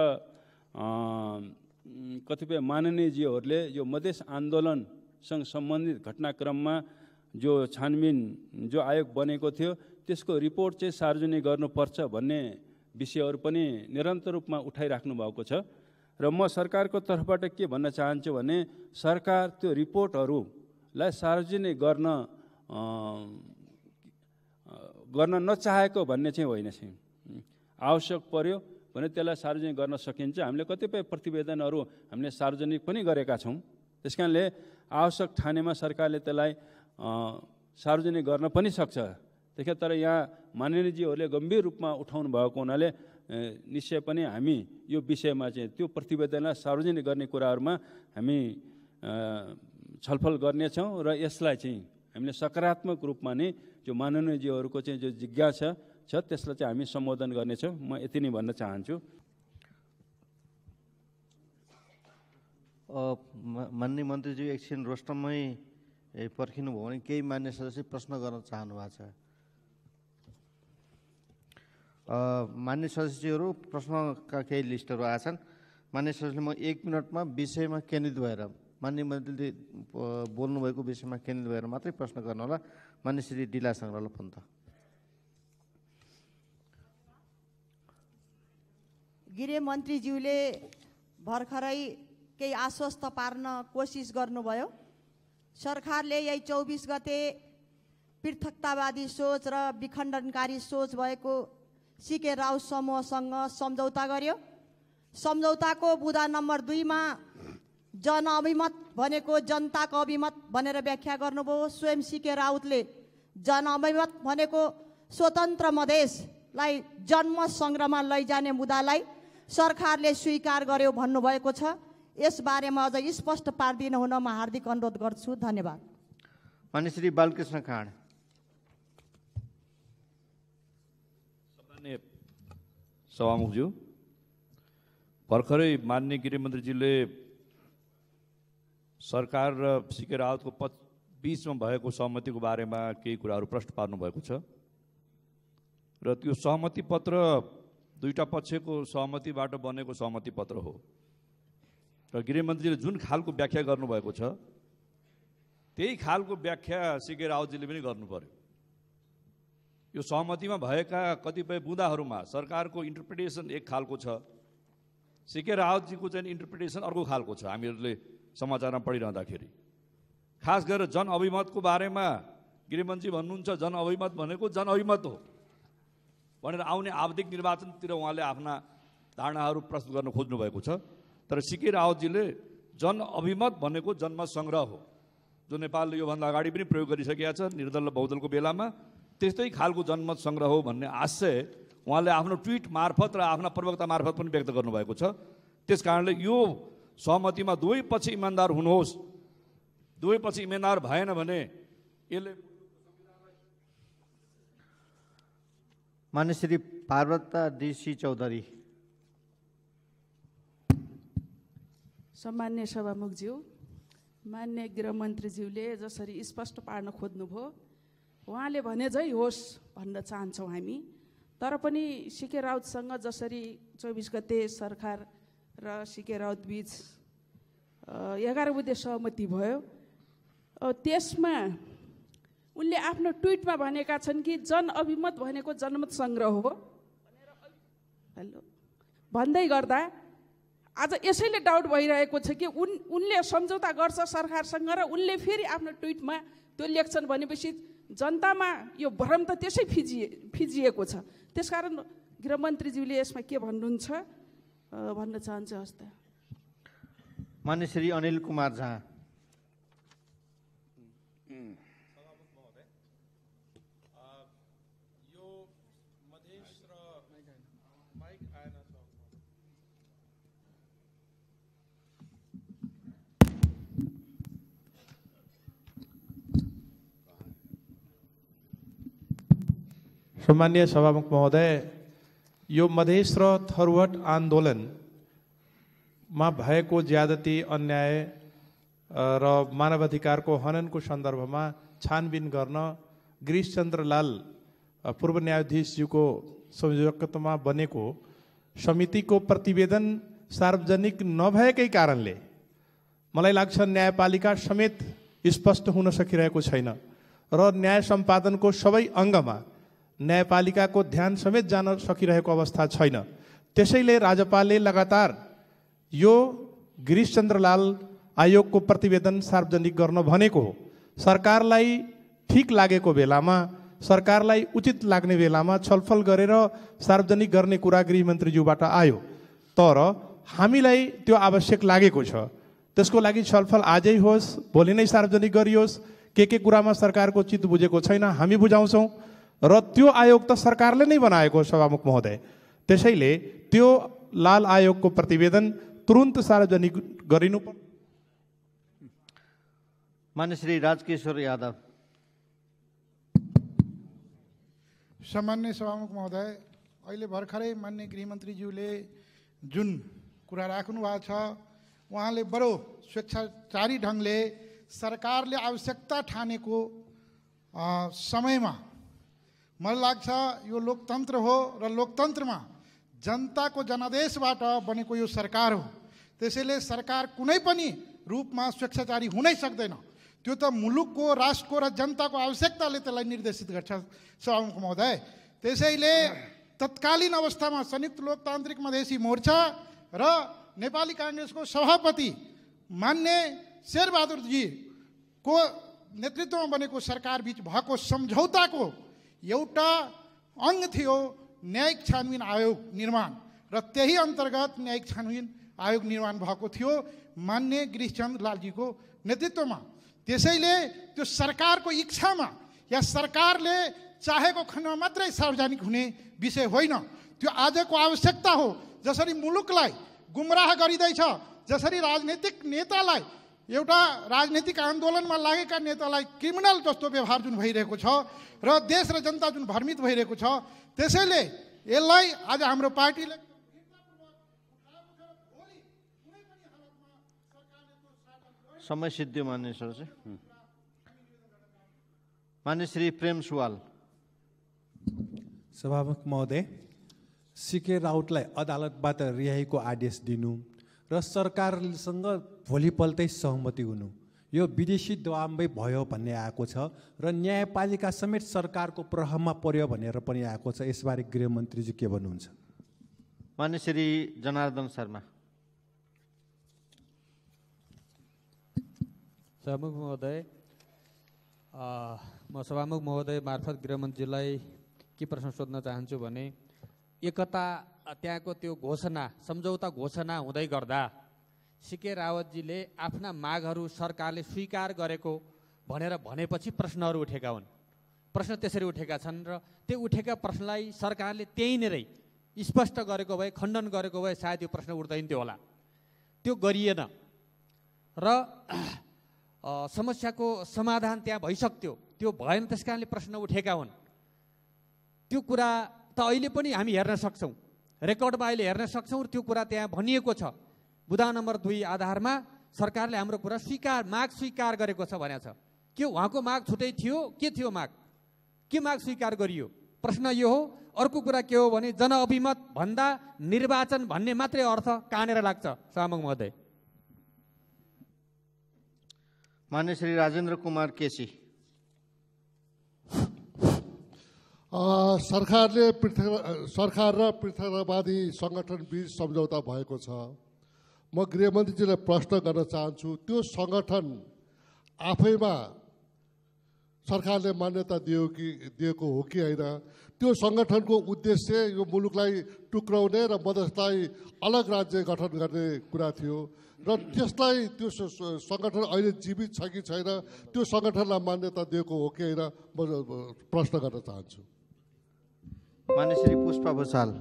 कतिपय माननीयजीहरूले यो मधेस आन्दोलनसँग सम्बन्धित घटनाक्रममा जो छानबिन जो आयोग बनेको थियो त्यसको रिपोर्ट चाहिँ सार्वजनिक गर्नुपर्छ भन्ने विषयहरू पनि निरन्तर रूपमा उठाइराख्नु भएको छ। र म सरकारको तर्फबाट के भन्न चाहन्छु भने सरकार त्यो रिपोर्टहरूलाई सार्वजनिक गर्न गर्न नचाहेको भन्ने चाहिँ होइन, आवश्यक पर्यो भने त्यसलाई सार्वजनिक गर्न सकिन्छ। हामीले कतिपय प्रतिवेदनहरू हामीले सार्वजनिक पनि गरेका छौं, त्यसकारणले आवश्यक ठानेमा सरकारले त्यसलाई सार्वजनिक गर्न पनि सक्छ। त्यसै तर यहाँ माननीयजीहरूले गम्भीर रूपमा उठाउनु भएको हुनाले निश्चय पनि हामी यो विषयमा चाहिँ त्यो प्रतिवेदनलाई सार्वजनिक गर्ने कुराहरूमा हामी छलफल गर्नेछौँ र यसलाई चाहिँ हामीले सकारात्मक रूपमा नै जो माननीयजीहरूको चाहिँ जो जिज्ञासा छ त्यसलाई चाहिँ हामी सम्बोधन गर्नेछौँ। म यति नै भन्न चाहन्छु। माननीय मन्त्रीज्यू एकछिन रोस्टरमै पर्खिनुभयो भने केही मान्य सदस्य प्रश्न गर्न चाहनु भएको छ। मान्य सदस्यहरू प्रश्नका केही लिस्टहरू आएछन्। मान्य सदस्यले म 1 मिनटमा विषयमा केन्द्रित भएर, मान्य मन्त्रीले बोल्नुभएको विषयमा केन्द्रित भएर मात्रै प्रश्न गर्नु होला। मान्य श्री ढिला सङ्ग्रहलाई फोन त गृहमन्त्रीज्यूले भर्खरै केही आश्वस्त पार्न कोसिस गर्नुभयो। सरकारले यही 24 गते पृथकतावादी सोच र विखण्डनकारी सोच भएको सिके राव समूहसँग सम्झौता गर्यो। सम्झौताको बुदा नम्बर 2 मा जनअभिमत भनेको जनताको अभिमत भनेर व्याख्या गर्नुभयो। स्वयं सिके राउतले जनअभिमत भनेको स्वतन्त्र मधेसलाई जन्म सङ्ग्रहमा लैजाने मुद्दालाई सरकारले स्वीकार गर्यो भन्नुभएको छ। यस बारेमा अझ स्पष्ट पारिदिन हुन म हार्दिक अनुरोध गर्छु। धन्यवाद। माननीय श्री बालकृष्ण खाँड। सम्माननीय सभामुखज्यू, भर्खरै माननीय गृहमन्त्रीजीले सरकार र सिके रावतको बीचमा भएको सहमतिको बारेमा केही कुराहरू प्रश्न पार्नु भएको छ र त्यो सहमति पत्र दुईटा पक्षको सहमतिबाट बनेको सहमति पत्र हो र गृहमन्त्रीले जुन खालको व्याख्या गर्नुभएको छ त्यही खालको व्याख्या सिके रावतजीले पनि गर्नु पर्यो। यो सहमतिमा भएका कतिपय बुँदाहरूमा सरकारको इन्टरप्रिटेसन एक खालको छ, सिके रावतजीको चाहिँ इन्टरप्रिटेसन अर्को खालको छ। हामीहरूले समाचारमा पढिरहँदाखेरि खास गरेर जनअभिमतको बारेमा गृहमन्त्री भन्नुहुन्छ जनअभिमत भनेको जनअभिमत हो भनेर आउने आवधिक निर्वाचनतिर उहाँले आफ्ना धारणाहरू प्रस्तुत गर्न खोज्नु भएको छ। तर सिके रावतजीले जनअभिमत भनेको जन्म सङ्ग्रह हो, जो नेपालले योभन्दा अगाडि पनि प्रयोग गरिसकेका छ निर्दल र बहुदलको बेलामा, त्यस्तै खालको जनमत सङ्ग्रह हो भन्ने आशय उहाँले आफ्नो ट्विट मार्फत र आफ्ना प्रवक्ता मार्फत पनि व्यक्त गर्नुभएको छ। त्यस कारणले यो सहमतिमा दुवै पक्ष इमान्दार हुनुहोस्। दुवै पक्ष इमान्दार भएन भने यसले मान्य श्री पार्वता डिसी चौधरी। सम्मान्य सभामुखज्यू, मान्य गृहमन्त्रीज्यूले जसरी स्पष्ट पार्न खोज्नुभयो उहाँले भने झै होस् भन्न चाहन्छौँ हामी। तर पनि सिके राउतसँग जसरी 24 गते सरकार र सिके राउत बीच 11 बुँदे सहमति भयो, त्यसमा उनले आफ्नो ट्विटमा भनेका छन् कि जनअभिमत भनेको जनमत सङ्ग्रह हो भनेर भन्दै गर्दा आज यसैले डाउट भइरहेको छ कि उनले सम्झौता गर्छ सरकारसँग र उनले फेरि आफ्नो ट्विटमा त्यो लेख्छन् भनेपछि जनतामा यो भ्रम त त्यसै फिजिएको छ। त्यसकारण गृहमन्त्रीज्यूले यसमा के भन्नुहुन्छ भन्न चाहन्छु। हस्ता मान्य श्री अनिल कुमार झा। सम्मान्य सभामुख महोदय, यो मधेस र थरवट आन्दोलनमा भएको ज्यादती, अन्याय र मानवाधिकारको हननको सन्दर्भमा छानबिन गर्न गिरीशचन्द्र लाल पूर्व न्यायाधीशज्यूको संयोजकत्वमा बनेको समितिको प्रतिवेदन सार्वजनिक नभएकै कारणले मलाई लाग्छ न्यायपालिका समेत स्पष्ट हुन सकिरहेको छैन र न्याय सम्पादनको सबै अङ्गमा न्यायपालिकाको ध्यान समेत जान सकिरहेको अवस्था छैन। त्यसैले राज्यपालले लगातार यो गिरीशचन्द्र लाल आयोगको प्रतिवेदन सार्वजनिक गर्न भनेको हो। सरकारलाई ठीक लागेको बेलामा सरकारलाई उचित लाग्ने बेलामा छलफल गरेर सार्वजनिक गर्ने कुरा गृहमन्त्रीज्यूबाट आयो तर हामीलाई त्यो आवश्यक लागेको छ। त्यसको लागि छलफल आजै होस् भोलि नै सार्वजनिक गरियोस्। के कुरामा सरकारको चित्त बुझेको छैन हामी बुझाउँछौं र त्यो आयोग त सरकारले नै बनाएको सभामुख महोदय। त्यसैले त्यो लाल आयोगको प्रतिवेदन तुरुन्त सार्वजनिक गरिनु पर्छ। माननीय श्री राजकिशोर यादव। सम्माननीय सभामुख महोदय, अहिले भर्खरै माननीय गृहमन्त्रीज्यूले जुन कुरा राख्नु भएको छ उहाँले बडो स्वेच्छाचारी ढङ्गले सरकारले आवश्यकता ठानेको समयमा मलाई लाग्छ यो लोकतन्त्र हो र लोकतन्त्रमा जनताको जनादेशबाट बनेको यो सरकार हो। त्यसैले सरकार कुनै पनि रूपमा स्वेच्छाचारी हुनै सक्दैन। त्यो त मुलुकको राष्ट्रको र जनताको आवश्यकताले त्यसलाई निर्देशित गर्छ सभामुख महोदय। त्यसैले तत्कालीन अवस्थामा संयुक्त लोकतान्त्रिक मधेसी मोर्चा र नेपाली कांग्रेसको सभापति मान्य शेरबहादुरजी को नेतृत्वमा बनेको सरकार बीच भएको सम्झौताको एउटा अंग थियो न्यायिक छानबिन आयोग निर्माण र त्यही अन्तर्गत न्यायिक छानबिन आयोग निर्माण भएको थियो मान्य गिरीशचन्द्र लालजीको नेतृत्वमा। त्यसैले त्यो सरकारको इच्छामा या सरकारले चाहेको खण्डमा मात्रै सार्वजनिक हुने विषय होइन। त्यो आजको आवश्यकता हो। जसरी मुलुकलाई गुमराह गरिँदैछ, जसरी राजनीतिक नेतालाई एउटा राजनीतिक आन्दोलनमा लागेका नेतालाई क्रिमिनल जस्तो व्यवहार जुन भइरहेको छ र देश र जनता जुन भ्रमित भइरहेको छ त्यसैले यसलाई आज हाम्रो पार्टीले समय सिद्धि मान्ने सर चाहिँ मान्य श्री प्रेम सुवाल। सभामुख महोदय, सीके राउतलाई अदालतबाट रिहाईको आदेश दिनु र सरकारसँग भोलिपल्टै सहमति हुनु यो विदेशी दबावमै भयो भन्ने आएको छ र न्यायपालिका समेत सरकारको प्रभावमा पर्यो भनेर पनि आएको छ। यसबारे गृहमन्त्रीजी के भन्नुहुन्छ? मान्य श्री जनार्दन शर्मा। सभामुख महोदय, म सभामुख महोदय मार्फत गृहमन्त्रीलाई के प्रश्न सोध्न चाहन्छु भने एकता त्यहाँको त्यो घोषणा सम्झौता घोषणा हुँदै गर्दा सीके रावतजीले आफ्ना मागहरू सरकारले स्वीकार गरेको भनेर भनेपछि प्रश्नहरू उठेका हुन्। प्रश्न त्यसरी उठेका छन् र त्यो उठेका प्रश्नलाई सरकारले त्यहीँनिरै स्पष्ट गरेको भए खण्डन गरेको भए सायद यो प्रश्न उठ्दैन थियो होला। त्यो गरिएन र समस्याको समाधान त्यहाँ भइसक्यो त्यो भएन। त्यस कारणले प्रश्न उठेका हुन्। त्यो कुरा त अहिले पनि हामी हेर्न सक्छौँ, रेकर्डमा अहिले हेर्न सक्छौँ। त्यो कुरा त्यहाँ भनिएको छ बुधा नम्बर 2 आधारमा सरकारले हाम्रो कुरा स्वीकार माग स्वीकार गरेको छ भनेको छ। के उहाँको माग छुट्टै थियो? के थियो माग? के माग स्वीकार गरियो? प्रश्न यो हो। अर्को कुरा के हो भने जनअभिमत भन्दा निर्वाचन भन्ने मात्रै अर्थ कहाँनिर लाग्छ सभामुख महोदय? माननीय श्री राजेन्द्र कुमार केसी। सरकार र पृथकवादी संगठन बीच सम्झौता भएको छ। म गृहमन्त्रीजीलाई प्रश्न गर्न चाहन्छु, त्यो संगठन आफैमा सरकारले मान्यता दिएको हो कि होइन? त्यो संगठनको उद्देश्य यो मुलुकलाई टुक्राउने र मधेसलाई अलग राज्य गठन गर्ने कुरा थियो र त्यसलाई त्यो संगठन अहिले जीवित छ कि छैन, त्यो संगठनलाई मान्यता दिएको हो कि होइन, म प्रश्न गर्न चाहन्छु। माननीय श्री पुष्पा भुषाल।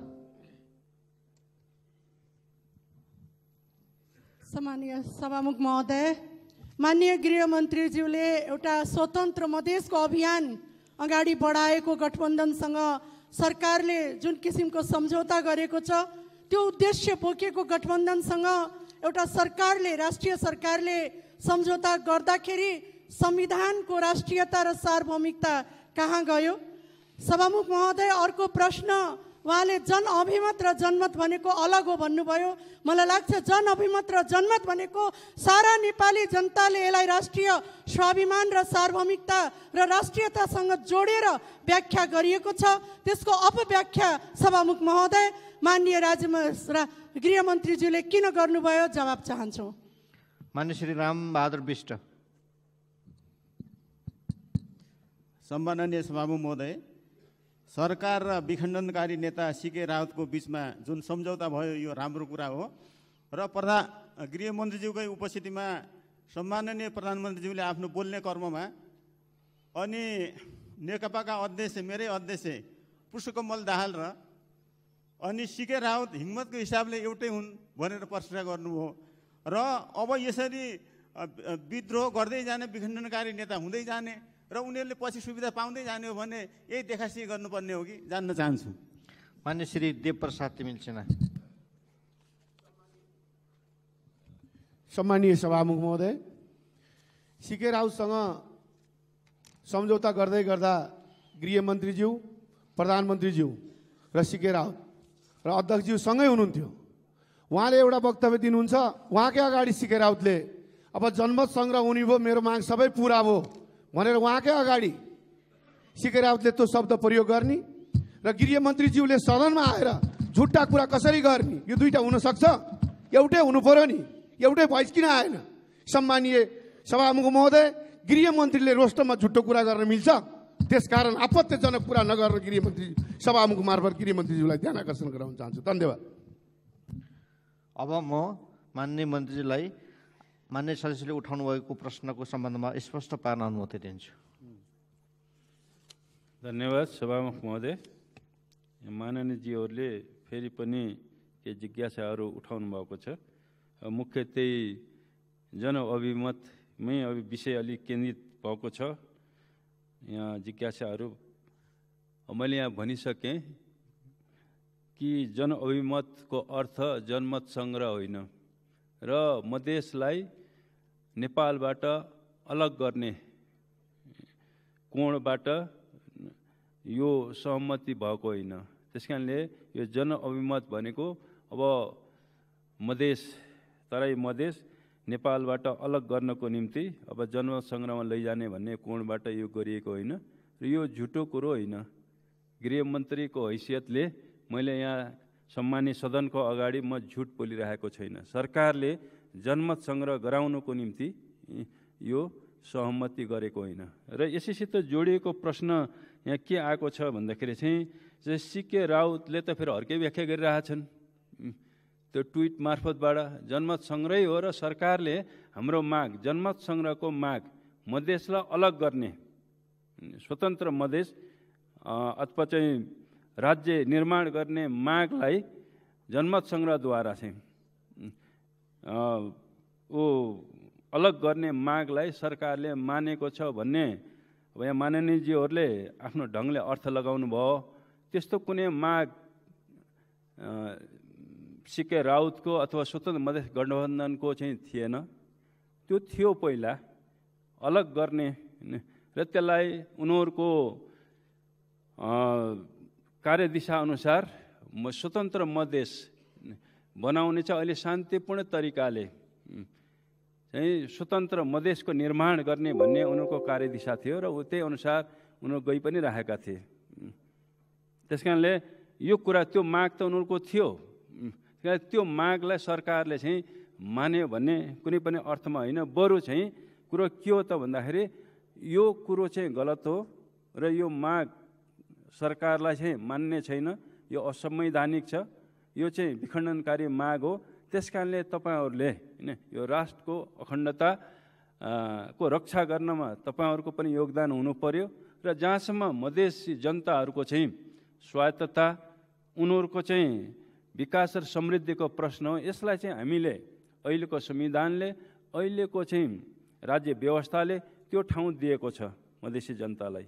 सम्माननीय सभामुख महोदय, माननीय गृहमन्त्रीज्यूले एउटा स्वतन्त्र मधेसको अभियान अगाडि बढाएको गठबन्धनसँग सरकारले जुन किसिमको सम्झौता गरेको छ त्यो उद्देश्य बोकेको गठबन्धनसँग एउटा सरकारले राष्ट्रिय सरकारले सम्झौता गर्दाखेरि संविधानको राष्ट्रियता र सार्वभौमिकता कहाँ गयो? सभामुख महोदय, अर्को प्रश्न, उहाँले जनअभिमत र जनमत भनेको अलग हो भन्नुभयो। मलाई लाग्छ जनअभिमत र जनमत भनेको सारा नेपाली जनताले यसलाई राष्ट्रिय स्वाभिमान र सार्वभौमिकता र राष्ट्रियतासँग जोडेर व्याख्या गरिएको छ। त्यसको अपव्याख्या सभामुख महोदय माननीय गृहमन्त्रीज्यूले किन गर्नुभयो? जवाब चाहन्छौँ। माननीय श्री रामबहादुर बिष्ट। सम्माननीय सभामुख महोदय, सरकार र विखण्डनकारी नेता सीके रावत को बीच में जुन समझौता भयो यो राम्रो कुरा हो र गृहमन्त्रीज्यूकै उपस्थिति में सम्माननीय प्रधानमन्त्रीज्यूले आफ्नो बोल्ने कर्म में अनि नेकपाका अध्यक्ष मेरे अध्यक्ष पुष्पकमल दाहाल र अनि सीके रावत हिम्मत को हिसाबले एउटै हुन् भनेर प्रशंसा गर्नुभयो र अब यसरी विद्रोह गर्दै जाने विखण्डनकारी नेता हुँदै जाने र उनीहरुले पछि सुविधा पाउँदै जाने हो भने यही देखासी गर्नुपर्ने हो कि जान्न चाहन्छु। माननीय श्री देवप्रसाद तिमिल सिन्हा। सम्माननीय सभामुख महोदय, सीके रावतसँग सम्झौता गर्दै गर्दा गृहमन्त्रीज्यू, प्रधानमन्त्रीज्यू र सीके रावत र अध्यक्षज्यू सँगै हुनुहुन्थ्यो। उहाँले एउटा वक्तव्य दिनुहुन्छ, उहाँकै अगाडि सीके रावतले अब जनमत संग्रह हुने भयो, मेरो माग सबै पूरा भयो भनेर उहाँकै अगाडि सीके रावतले त्यो शब्द प्रयोग गर्ने र गृहमन्त्रीज्यूले सदनमा आएर झुट्टा कुरा कसरी गर्ने, यो दुईटा हुन सक्छ? एउटै हुनु पर्यो नि, एउटै भइस किन आएन? सम्माननीय सभामुख महोदय, गृहमन्त्रीले रोस्टममा झुट्टो कुरा गर्न मिल्छ? त्यसकारण आपत्तिजनक कुरा नगर्न गृहमन्त्री सभामुख मार्फत गृहमन्त्रीज्यूलाई ध्यान आकर्षण गराउन चाहन्छु। धन्यवाद। अब म माननीय मन्त्रीज्यूलाई माननीय सदस्यले उठाउनु भएको प्रश्नको सम्बन्धमा स्पष्ट पार्न अनुमति दिन्छु। धन्यवाद सभामुख महोदय। माननीयज्यूहरूले फेरि पनि के जिज्ञासाहरू उठाउनु भएको छ। मुख्य त्यही जनअभिमतमै अभी विषय अलि केन्द्रित भएको छ। यहाँ जिज्ञासाहरू मैले यहाँ भनिसकेँ कि जनअभिमतको अर्थ जनमत संग्रह होइन र मधेसलाई नेपालबाट अलग गर्ने कोणबाट यो सहमति भएको होइन। त्यसकारणले यो जनअभिमत भनेको अब मधेस, तराई मधेस नेपालबाट अलग गर्नको निम्ति अब जनमत संग्रहमा लैजाने भन्ने कोणबाट यो गरिएको होइन र यो झुटो कुरो होइन। गृहमन्त्रीको हैसियतले मैले यहाँ सम्मानित सदनको अगाडि म झुट बोलिरहेको छैन। सरकारले जनमत संग्रह गराउनको निम्ति यो सहमति गरेको होइन। र यसैसित जोडिएको प्रश्न यहाँ के आएको छ भन्दाखेरि चाहिँ सीके रावतले त फेरि अर्कै व्याख्या गरिरहेछन् त्यो ट्विट मार्फतबाट। जनमत संग्रह हो र सरकारले हाम्रो माग, जनमत संग्रहको माग मधेसलाई अलग गर्ने, स्वतन्त्र मधेस अथवा चाहिँ राज्य निर्माण गर्ने मागलाई जनमत संग्रहद्वारा चाहिँ अलग गर्ने मागलाई सरकारले मानेको छ भन्ने अब यहाँ माननीयज्यूहरूले आफ्नो ढङ्गले अर्थ लगाउनु भयो। त्यस्तो कुनै माग सीके रावतको अथवा स्वतन्त्र मधेस गठबन्धनको चाहिँ थिएन। त्यो थियो पहिला अलग गर्ने र त्यसलाई उनीहरूको कार्यदिशा अनुसार स्वतन्त्र मधेस बनाउने चाहिँ अहिले शान्तिपूर्ण तरिकाले चाहिँ स्वतन्त्र मधेसको निर्माण गर्ने भन्ने उनीहरूको कार्यदिशा थियो र त्यही अनुसार उनीहरू गइ पनि रहेका थिए। त्यसकारणले यो कुरा, त्यो माग त उनीहरूको थियो, त्यो मागलाई सरकारले चाहिँ मान्यो भन्ने कुनै पनि अर्थमा होइन। बरु चाहिँ कुरो के हो त भन्दाखेरि यो कुरो चाहिँ गलत हो र यो माग सरकारलाई चाहिँ मान्ने छैन, यो असंवैधानिक छ, यो चाहिँ विखण्डनकारी माग हो। त्यसकारणले तपाईहरुले हैन यो राष्ट्रको अखण्डता को रक्षा गर्नमा तपाईहरुको पनि योगदान हुनु पर्यो र जहाँसम्म मधेसी जनताहरुको चाहिँ स्वायत्तता, उनीहरुको चाहिँ विकास र समृद्धिको प्रश्न हो, यसलाई चाहिँ हामीले अहिलेको संविधानले, अहिलेको चाहिँ राज्य व्यवस्थाले त्यो ठाउँ दिएको छ मधेसी जनतालाई।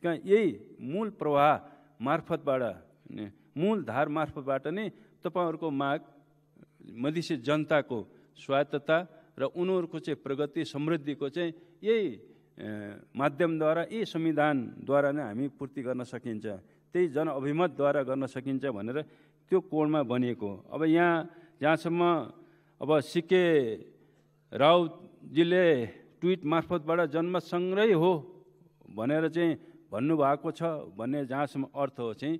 त्यसकारण यही मूल प्रवाह मार्फतबाट, मूल धार मार्फतबाट नै तपाईहरुको माग मधेसी जनताको स्वायत्तता र उनीहरूको चाहिँ प्रगति समृद्धिको चाहिँ यही माध्यमद्वारा, यही संविधानद्वारा नै हामी पूर्ति गर्न सकिन्छ, त्यही जनअभिमतद्वारा गर्न सकिन्छ भनेर त्यो कोणमा बनिएको। अब यहाँ जहाँसम्म अब सीके रावतजीले ट्विट मार्फतबाट जनमत संग्रह हो भनेर चाहिँ भन्नुभएको छ भन्ने जहाँसम्म अर्थ हो चाहिँ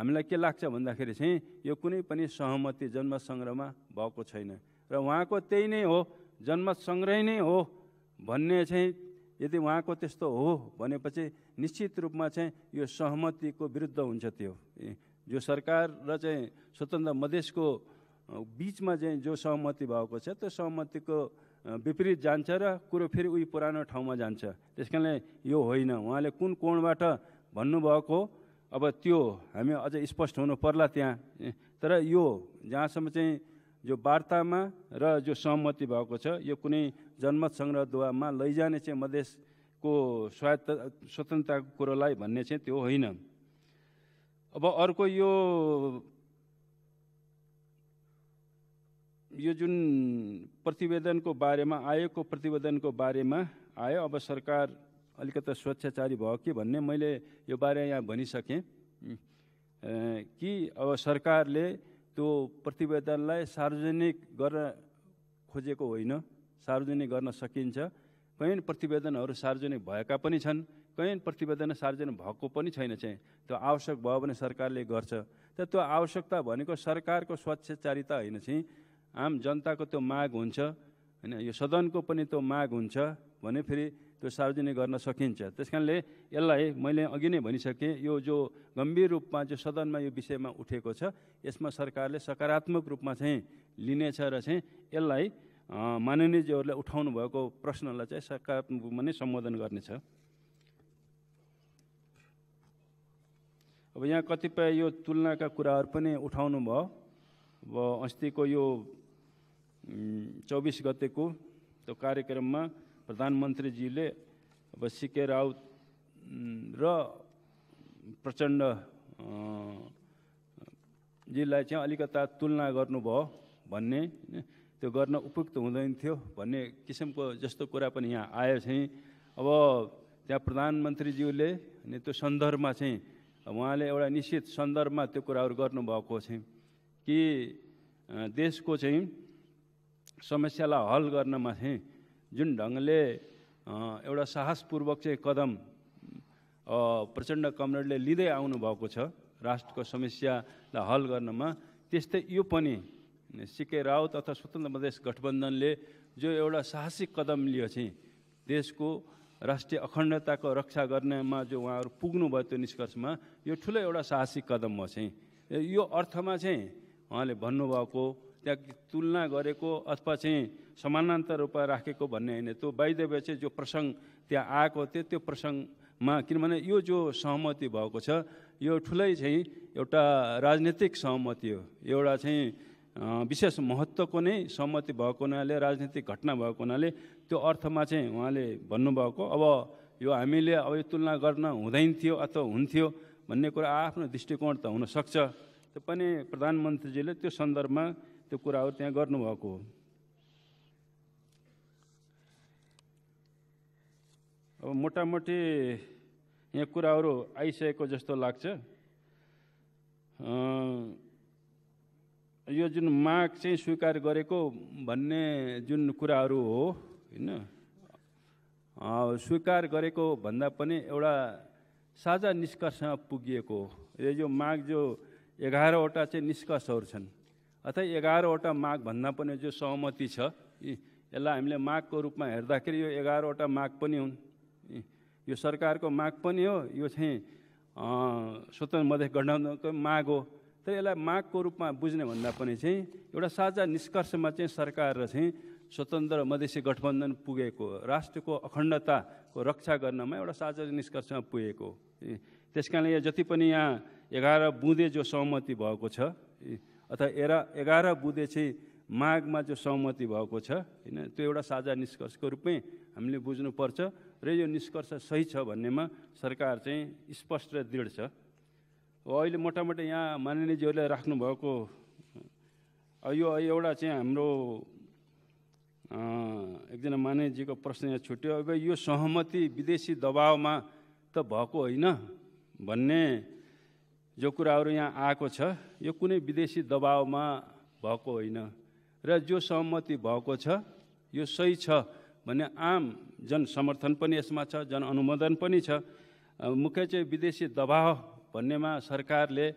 हामीलाई के लाग्छ भन्दाखेरि चाहिँ यो कुनै पनि सहमति जनमत संग्रहमा भएको छैन र उहाँको त्यही नै हो, जनमत संग्रह नै हो भन्ने चाहिँ यदि उहाँको त्यस्तो हो भनेपछि निश्चित रूपमा चाहिँ यो सहमतिको विरुद्ध हुन्छ। त्यो जो सरकार र चाहिँ स्वतन्त्र मधेसको बीचमा चाहिँ जो सहमति भएको छ त्यो सहमतिको विपरीत जान्छ र कुरो फेरि उही पुरानो ठाउँमा जान्छ। त्यसकारणले यो होइन, उहाँले कुन कोणबाट भन्नुभएको अब त्यो हामी अझ स्पष्ट हुनु पर्ला त्यहाँ। तर यो जहाँसम्म चाहिँ जो वार्तामा र जो सहमति भएको छ यो कुनै जनमत संग्रह दुवामा लैजाने चाहिँ मधेसको स्वायत्त स्वतन्त्रताको कुरोलाई भन्ने चाहिँ त्यो होइन। अब अर्को यो जुन प्रतिवेदनको बारेमा आयोगको प्रतिवेदनको बारेमा आयो, अब सरकार अलिकता स्वच्छचारी भयो कि भन्ने मैले यो बारे यहाँ भनिसकेँ कि अब सरकारले त्यो प्रतिवेदनलाई सार्वजनिक गर्न खोजेको होइन। सार्वजनिक गर्न सकिन्छ, कयौन प्रतिवेदनहरू सार्वजनिक भएका पनि छन्, कयौन प्रतिवेदन सार्वजनिक भएको पनि छैन चाहिँ। त्यो आवश्यक भयो भने सरकारले गर्छ। तर त्यो आवश्यकता भनेको सरकारको स्वच्छचारिता होइन, चाहिँ आम जनताको त्यो माग हुन्छ हैन, यो सदनको पनि त्यो माग हुन्छ भने फेरि त्यो सार्वजनिक गर्न सकिन्छ। त्यसकारणले यसलाई मैले अघि नै भनिसकेँ, यो जो गम्भीर रूपमा जो सदनमा यो विषयमा उठेको छ यसमा सरकारले सकारात्मक रूपमा चाहिँ लिनेछ र चाहिँ यसलाई माननीयज्यूहरूले उठाउनु भएको प्रश्नलाई चाहिँ सकारात्मक रूपमा नै सम्बोधन गर्नेछ। अब यहाँ कतिपय यो तुलनाका कुराहरू पनि उठाउनु भयो। अब अस्तिको यो 24 गतेको त्यो कार्यक्रममा प्रधानमन्त्रीजीले अब सीके राउत र प्रचण्डजीलाई चाहिँ अलिकता तुलना गर्नुभयो भन्ने, त्यो गर्न उपयुक्त हुँदैन थियो भन्ने किसिमको जस्तो कुरा पनि यहाँ आयो चाहिँ। अब त्यहाँ प्रधानमन्त्रीज्यूले अनि त्यो सन्दर्भमा चाहिँ उहाँले एउटा निश्चित सन्दर्भमा त्यो कुराहरू गर्नुभएको चाहिँ कि देशको चाहिँ समस्यालाई हल गर्नमा चाहिँ जुन ढङ्गले एउटा साहसपूर्वक चाहिँ कदम प्रचण्ड कमरेडले लिँदै आउनुभएको छ राष्ट्रको समस्यालाई हल गर्नमा, त्यस्तै यो पनि सीके राउत अथवा स्वतन्त्र मधेस गठबन्धनले जो एउटा साहसिक कदम लियो चाहिँ देशको राष्ट्रिय अखण्डताको रक्षा गर्नमा जो उहाँहरू पुग्नुभयो त्यो निष्कर्षमा यो ठुलो एउटा साहसिक कदम हो चाहिँ। यो अर्थमा चाहिँ उहाँले भन्नुभएको त्यहाँ तुलना गरेको अथवा चाहिँ समानान्तर रूपमा राखेको भन्ने होइन। त्यो बाइ द वे चाहिँ जो प्रसङ्ग त्यहाँ आएको थियो त्यो प्रसङ्गमा, किनभने यो जो सहमति भएको छ यो ठुलै चाहिँ एउटा राजनीतिक सहमति हो, एउटा चाहिँ विशेष महत्त्वको नै सहमति भएको हुनाले राजनीतिक घटना भएको हुनाले त्यो अर्थमा चाहिँ उहाँले भन्नुभएको अब यो हामीले अब यो तुलना गर्न हुँदैन थियो अथवा हुन्थ्यो भन्ने कुरा आफ्नो दृष्टिकोण त हुनसक्छ। त्यो पनि प्रधानमन्त्रीजीले त्यो सन्दर्भमा त्यो कुराहरू त्यहाँ गर्नुभएको हो। अब मोटामोटी यहाँ कुराहरू आइसकेको जस्तो लाग्छ। यो जुन माग चाहिँ स्वीकार गरेको भन्ने जुन कुराहरू हो हैन, स्वीकार गरेको भन्दा पनि एउटा साझा निष्कर्षमा पुगिएको हो। यो माग जो 11वटा चाहिँ निष्कर्षहरू छन् अथवा 11वटा माग भन्दा पनि जो सहमति छ यसलाई हामीले मागको रूपमा हेर्दाखेरि यो 11वटा माग पनि हुन्। यो सरकारको माग पनि हो, यो चाहिँ स्वतन्त्र मधेस गठबन्धनको माग हो। तर यसलाई मागको रूपमा बुझ्ने भन्दा पनि चाहिँ एउटा साझा निष्कर्षमा चाहिँ सरकार र चाहिँ स्वतन्त्र मधेसी गठबन्धन पुगेको, राष्ट्रको अखण्डताको रक्षा गर्नमा एउटा साझा निष्कर्षमा पुगेको। त्यस कारणले यो जति पनि यहाँ 11 बुँदे जो सहमति भएको छ अथवा 11 बुँदे चाहिँ मागमा जो सहमति भएको छ हैन, त्यो एउटा साझा निष्कर्षको रूपमै हामीले बुझ्नुपर्छ र यो निष्कर्ष सही छ भन्नेमा सरकार चाहिँ स्पष्ट र दृढ छ। अहिले मोटामोटी यहाँ माननीयज्यूले राख्नुभएको यो एउटा चाहिँ हाम्रो एकजना माननीयजीको प्रश्न यहाँ छुट्यो। अब यो सहमति विदेशी दबावमा त भएको होइन भन्ने जो कुराहरू यहाँ आएको छ यो कुनै विदेशी दबावमा भएको होइन र जो सहमति भएको छ यो सही छ भन्ने आम जनसमर्थन पनि यसमा छ, जनअनुमोदन पनि छ। मुख्य चाहिँ विदेशी दबाव भन्नेमा सरकारले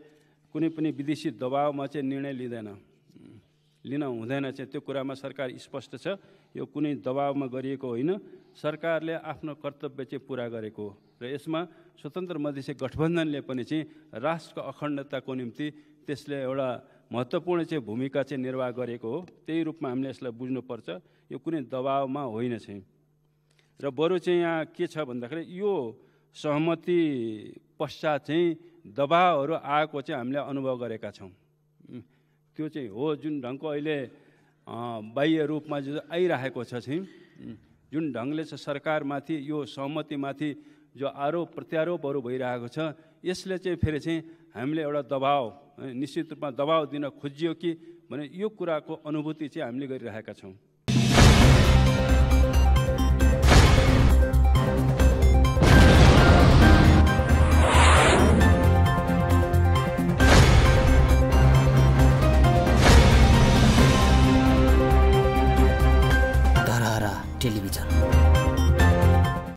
कुनै पनि विदेशी दबावमा चाहिँ निर्णय लिन हुँदैन चाहिँ, त्यो कुरामा सरकार स्पष्ट छ। यो कुनै दबावमा गरिएको होइन, सरकारले आफ्नो कर्तव्य चाहिँ पूरा गरेको र यसमा स्वतन्त्र मधेसी गठबन्धनले पनि चाहिँ राष्ट्रको अखण्डताको निम्ति त्यसले एउटा महत्त्वपूर्ण चाहिँ भूमिका चाहिँ निर्वाह गरेको हो। त्यही रूपमा हामीले यसलाई बुझ्नुपर्छ, यो कुनै दबावमा होइन चाहिँ। र बरु चाहिँ यहाँ के छ भन्दाखेरि यो सहमति पश्चात चाहिँ दबावहरू आएको चाहिँ हामीले अनुभव गरेका छौँ। त्यो चाहिँ हो जुन ढङ्गको अहिले बाह्य रूपमा जो आइरहेको छ चाहिँ, जुन ढङ्गले चाहिँ सरकारमाथि यो सहमतिमाथि जो आरोप प्रत्यारोपहरू भइरहेको छ, यसले चाहिँ फेरि चाहिँ हामीले एउटा दबाव निश्चित रूपमा दबाव दिन खोजियो कि भने यो कुराको अनुभूति चाहिँ हामीले गरिरहेका छौँ। टेलिभिजन